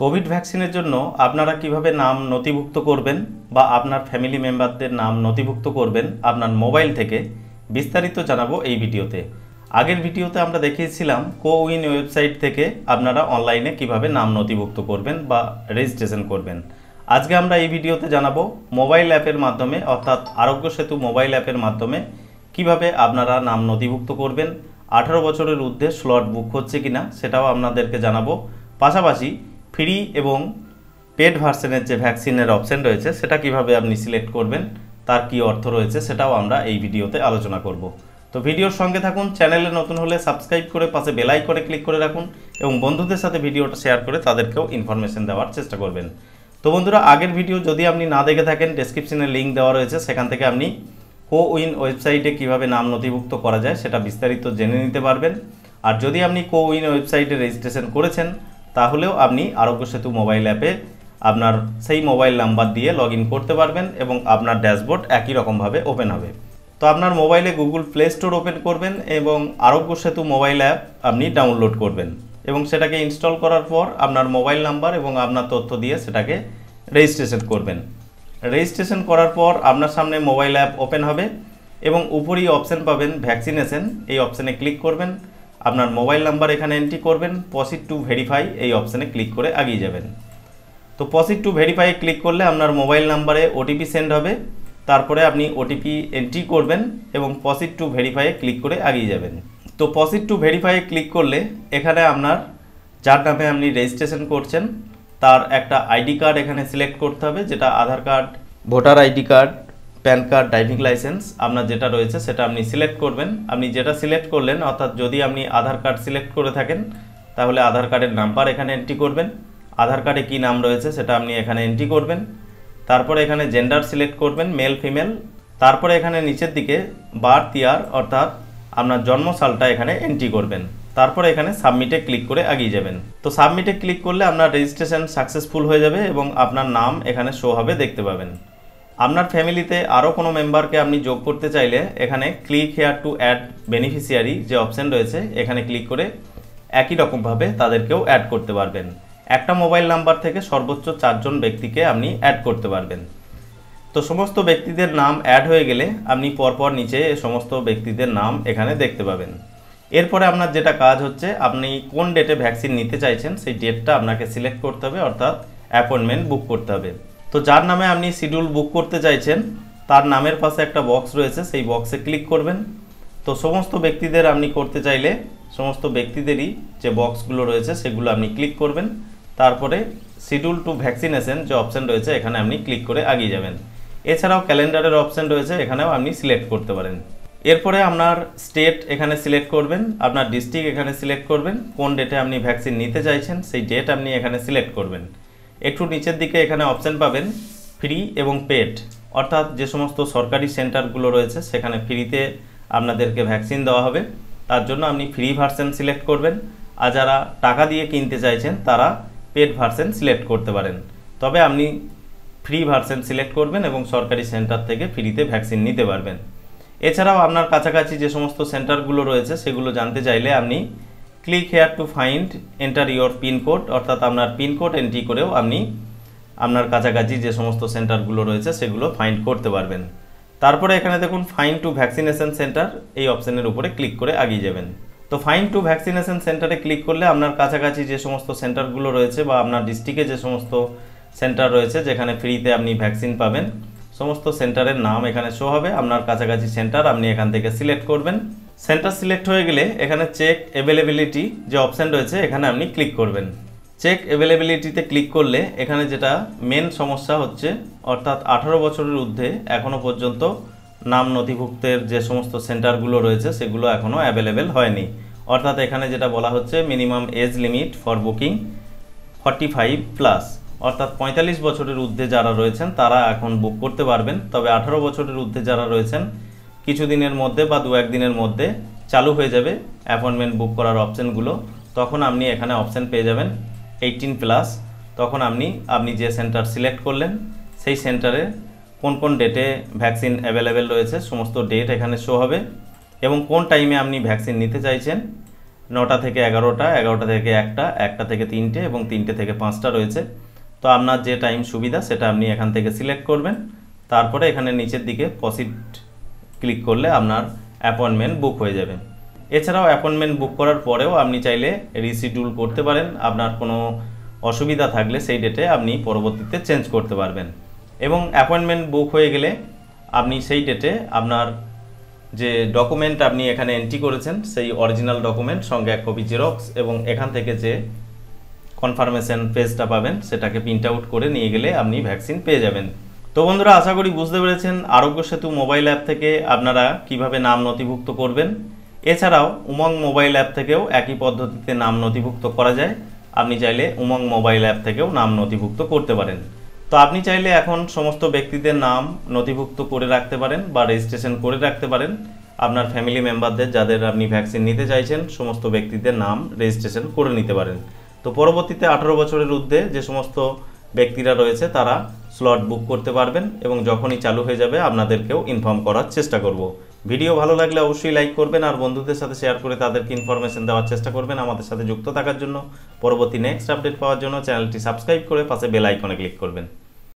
Covid वैक्सीनेर जोन्नो आपनारा किभाबे नाम नथिभुक्त करबेन बा आपनार फैमिली मेम्बारदेर नाम नथिभुक्त करबेन आपनार मोबाइल थेके विस्तारित जानाबो एई भिडियोते। आगेर भिडियोते आमरा देखिएछिलाम कोविन वेबसाइट थेके आपनारा अनलाइने किभाबे नाम नथिभुक्त करबेन बा रेजिस्ट्रेशन करबेन। आजके आमरा एई भिडियोते जानाबो मोबाइल अ্যাপের माध्यमे अर्थात आरोग्य सेतु मोबाइल अ্যাপের माध्यमे किभाबे आपनारा नाम नथिभुक्त करबेन, 18 बछरेर ঊর্ধ্বে स्लट बुक होच्छे किना सेटाও आपनादेरके जानाबो। पाशापाशि फ्री एवं पेड भार्सनर जो वैक्सीनर अपशन रही है से भावे अपनी सिलेक्ट करबें तार की अर्थ रही है से भिडियोते आलोचना करब। तो भिडियोर संगे थाकुन, चैनले नतून होले सबस्क्राइब कर पाशे बेल आइकने क्लिक कर रखुन और बंधुदेर साथे भिडियोटा शेयर कर तादेरकेओ इनफरमेशन देवार चेष्टा करबें। तो बंधुरा आगेर भिडियो जदि आपनि ना देखे थाकेन डेस्क्रिप्शने लिंक देवा रही है, सेखान थेके आपनि कोविन वेबसाइटे किभाबे नाम नथिभुक्त करा जाए सेटा विस्तारित जेने निते पारबेन। और जदि आपनि कोविन वेबसाइटे रेजिस्ट्रेशन करेछेन ताहलेও আপনি आरोग्य सेतु मोबाइल অ্যাপে আপনার সেই মোবাইল নাম্বার দিয়ে লগইন করতে পারবেন এবং আপনার ড্যাশবোর্ড একই রকম ভাবে ওপেন হবে। তো আপনার মোবাইলে গুগল প্লে স্টোর ওপেন করবেন এবং आरोग्य सेतु मोबाइल অ্যাপ আপনি ডাউনলোড করবেন এবং সেটাকে ইনস্টল করার পর আপনার মোবাইল নাম্বার এবং আপনার তথ্য দিয়ে সেটাকে রেজিস্ট্রেশন করবেন। রেজিস্ট্রেশন করার পর আপনার সামনে মোবাইল অ্যাপ ওপেন হবে এবং উপরেই অপশন পাবেন ভ্যাকসিনেশন, এই অপশনে ক্লিক করবেন। আপনার মোবাইল নাম্বার এখানে এন্ট্রি করবেন, পসিড টু ভেরিফাই এই অপশানে ক্লিক করে এগিয়ে যাবেন। তো পসিড টু ভেরিফাই ক্লিক করলে আপনার মোবাইল নাম্বারে ওটিপি সেন্ড হবে, তারপরে আপনি ওটিপি এন্ট্রি করবেন এবং পসিড টু ভেরিফাই ক্লিক করে এগিয়ে যাবেন। তো পসিড টু ভেরিফাই ক্লিক করলে এখানে আপনার যার নামে আপনি রেজিস্ট্রেশন করছেন তার একটা আইডি কার্ড এখানে সিলেক্ট করতে হবে, যেটা Aadhaar card, voter ID card, PAN card, driving licence आपनर जेटा रही है सेटा आपनी सिलेक्ट करबें। आपनी जेटा सिलेक्ट करलें अर्थात जदि आपनी आधार कार्ड सिलेक्ट करे थाकेन ताहले आधार कार्डेर नम्बर एखाने एंट्री करबें, आधार कार्डे की नाम रही है सेटा आपनी एखाने एंट्री करबें। तारपरे एखाने जेंडार सिलेक्ट करबें, मेल फिमेल। तारपरे एखाने नीचेर दिके बार्थ ईयर अर्थात आपनर जन्म सालटा एखाने एंट्री करबें, तारपरे एखाने सबमिटे क्लिक करे एगिए जाबेन। तो सबमिटे क्लिक करले आपनर रेजिस्ट्रेशन सक्सेसफुल हो जाबे एबं आपनर नाम एखाने शो होबे देखते पाबेन। आपनार फैमिलीते आरो कोनो मेम्बर के आपनी जोग करते चाइले एखाने click here to add beneficiary जो अपशन रयेछे एखाने क्लिक करे एकई रकम भावे तादेरकेओ एड करते पारबेन। एकटा मोबाइल नम्बर थेके सर्वोच्च 4 জন व्यक्तिके आपनी एड करते पारबेन। तो समस्त व्यक्तिदेर नाम एड हये गेले आपनी परपर नीचे समस्त व्यक्तिदेर नाम एखाने देखते पाबेन। एरपरे आपनार जेटा काज हच्छे आपनी कोन डेटे भ्याक्सिन निते चाइछेन सेई डेटटा आपनाके सिलेक्ट करते हबे अर्थात अपॉइंटमेंट बुक करते हबे। तो जार नामे आपनी शिड्यूल बुक करते चाइछेन तार नामेर पाशे एक बक्स रयेछे सेई बक्से क्लिक करबेन। तो समस्त व्यक्तिदेर आपनी करते चाइले समस्त व्यक्तिदेरई जे बक्सगुलो रयेछे सेगुलो आपनी क्लिक करबेन, तारपरे शिड्यूल टू भ्याक्सिनेशन जो अपशन रयेछे एखाने आपनी क्लिक करे एगिए जाबेन। एछाड़ाओ क्यालेंडारेर अपशन रयेछे एखानेओ आपनी सिलेक्ट करते पारेन। एरपरे आपनार स्टेट एखाने सिलेक्ट करबेन, आपनार डिस्ट्रिक्ट एखाने सिलेक्ट करबेन, कोन डेटे आपनी भ्याक्सिन निते चाइछेन सेई डेट आपनी एखाने सिलेक्ट करबेन। एकटू नीचेर दिके एखाने अपशन पाबेन फ्री एवं पेड अर्थात जे समस्त सरकारी सेंटारगुलो रयेछे सेखाने फ्रीते आपनादेरके भ्याक्सिन देवा होबे, तार जोन्नो आपनि फ्री भार्सन सिलेक्ट करबेन। आर जारा टाका दिये किनते चाइछेन तारा पेड भार्सन सिलेक्ट करते पारेन, तबे आपनि फ्री भार्सन सिलेक्ट करबेन एबं सरकारी सेंटार थेके फ्रीते भ्याक्सिन निते पारबेन। एछाड़ाओ आपनार काछाकाछि जे समस्त सेंटारगुलो रयेछे सेगुलो जानते चाइले आपनि click here to find enter your pin code अर्थात आपनर पिन कोड एंट्री करेओ आपनी आपनर काछाकाछि जे समस्त सेंटारगुलो रयेछे सेगुलो फाइंड करते पारबेन। तारपरे एखाने देखुन फाइंड टू भ्याक्सिनेशन सेंटर एई अपशनेर उपरे क्लिक करे एगिए जाबेन। तो फाइंड टू भ्याक्सिनेशन सेंटारे क्लिक करले आपनर काछाकाछि जे समस्त सेंटारगुलो रयेछे बा आपनर डिस्ट्रिक्टे जे समस्त सेंटार रयेछे जेखाने फ्रीते आपनि भ्याक्सिन पाबेन समस्त सेंटारेर नाम एखाने शो होबे। आपनर काछाकाछि सेंटार आपनि एखान थेके सिलेक्ट करबेन। सेंटर सिलेक्ट हो गेले एखाने चेक अवेलेबिलिटी जो अपशन रयेछे एखाने आपनि क्लिक करबेन। चेक अवेलेबिलिटीते क्लिक करले एखाने जेटा मेन समस्या हच्छे अर्थात 18 बछरेर ঊর্ধ্বে एखोनो पर्यन्त नाम नथिभुक्तेर जे समस्त सेंटारगुलो रयेछे सेगुलो एखोनो अवेलेबल हयनि अर्थात एखाने जेटा बला हच्छे minimum age limit for booking 45+ अर्थात 45 बछरेर ঊর্ধ্বে যারা রয়েছেন তারা এখন বুক করতে পারবেন। তবে 18 বছরের ঊর্ধ্বে যারা রয়েছেন किछुदिनेर मध्य बा दो एक दिनेर मध्य चालू हो जाबे अपॉइंटमेंट बुक करार अपशनगुलो, तखन आपनि एखाने अपशन पेये जाबेन 18+ तखन आपनि आपनि जे सेंटार सिलेक्ट करलेन सेई सेंटारे कोन कोन डेटे भ्याक्सिन अवेलेबल रयेछे समस्त डेट एखाने शो होबे एबं कोन टाइमे आपनि भ्याक्सिन निते चाइछेन नौटा थेके एगारोटा, एगारोटा थेके एकटा, एकटा थेके तीनटे एबं तीनटे थेके पाँचटा रयेछे। तो आपनार जे टाइम सुविधा सेटा आपनि एखान थेके सिलेक्ट करबेन। तारपरे एखाने नीचेर दिके पसिट क्लिक करले आपनार अपॉइंटमेंट बुक हये जाबे। एछाड़ाओ अपॉइंटमेंट बुक करार परेओ आपनि चाइले रिशिड्यूल करते पारेन। आपनार कोनो असुविधा थाकले सेई डेटे आपनि परबर्तीते चेंज करते पारबेन एबं अपॉइंटमेंट बुक हये गेले आपनि सेई डेटे आपनार जे डकुमेंट आपनी एखाने एंट्री करेছেন সেই অরিজিনাল ডকুমেন্ট संगे एक कपि जेरक्स एबं एखान थेके जे कनफार्मेशन पेजटा पाबेन सेटाके प्रिंट आउट करे निये गेले आपनी भैक्सिन पेये जाबेन। तो बंधुरा आशा करी बुझते पेरेছেন आरोग्य सेतु मोबाइल ऐप थेके आपनारा किभाबे नाम नथिभुक्त करबेन। एछाड़ाओ उमंग मोबाइल ऐप थेकेओ एकई पद्धतिते नाम नथिभुक्त करा जाय। आपनी चाइले उमंग मोबाइल ऐप थेकेओ नाम नथिभुक्त करते पारेन। तो आपनी चाइले एखन समस्त व्यक्तिदेर नाम नथिभुक्त करे राखते पारेन बा रेजिस्ट्रेशन करे राखते पारेन। आपनार फैमिली मेम्बारदेर जादेर आपनी भैक्सिन निते चाइछेन समस्त व्यक्तिदेर नाम रेजिस्ट्रेशन करे निते पारेन। तो परवर्तीते 18 बछरेर ঊর্ধ্বে जे समस्त व्यक्तिरा रयेছে तारा स्लट बुक करते पारबेन एबं जखोनी चालू हये जाबे आपनादेरकेओ इनफर्म करार चेष्टा करब। भिडियो भालो लागले अवश्यई लाइक करबेन और बंधुदेर साथे शेयर करे तादेरके इनफरमेशन देवार चेष्टा करबेन। आमादेर साथे जुक्त थाकार जन्य परवर्ती नेक्स्ट आपडेट पाওয়ার জন্য চ্যানেলটি সাবস্ক্রাইব করে পাশে বেল আইকনে ক্লিক করবেন।